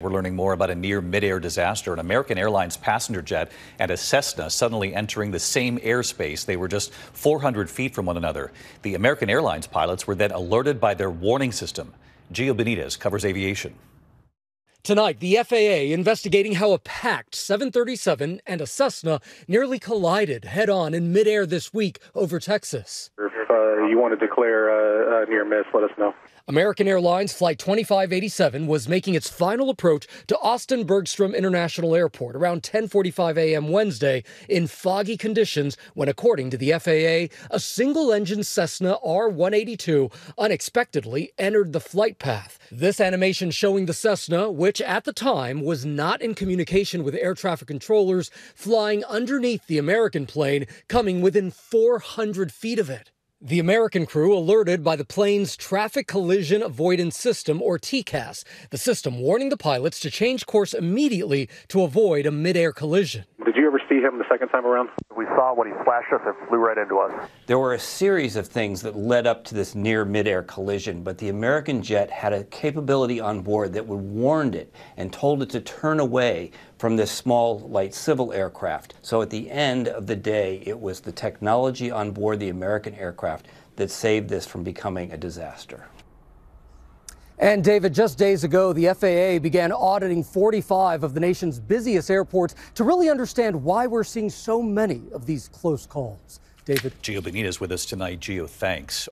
We're learning more about a near mid-air disaster, an American Airlines passenger jet and a Cessna suddenly entering the same airspace. They were just 400 feet from one another. The American Airlines pilots were then alerted by their warning system. Gio Benitez covers aviation. Tonight, the FAA investigating how a packed 737 and a Cessna nearly collided head-on in mid-air this week over Texas. You want to declare near miss, let us know. American Airlines Flight 2587 was making its final approach to Austin Bergstrom International Airport around 10:45 a.m. Wednesday in foggy conditions when, according to the FAA, a single-engine Cessna R-182 unexpectedly entered the flight path. This animation showing the Cessna, which at the time was not in communication with air traffic controllers, flying underneath the American plane, coming within 400 feet of it. The American crew alerted by the plane's Traffic Collision Avoidance System, or TCAS, the system warning the pilots to change course immediately to avoid a mid-air collision. Did you ever see him the second time around? We saw when he flashed us and flew right into us. There were a series of things that led up to this near mid-air collision, but the American jet had a capability on board that would warn it and told it to turn away from this small, light civil aircraft. So at the end of the day, it was the technology on board the American aircraft that saved this from becoming a disaster. And David, just days ago, the FAA began auditing 45 of the nation's busiest airports to really understand why we're seeing so many of these close calls. David. Gio Benitez with us tonight. Gio, thanks.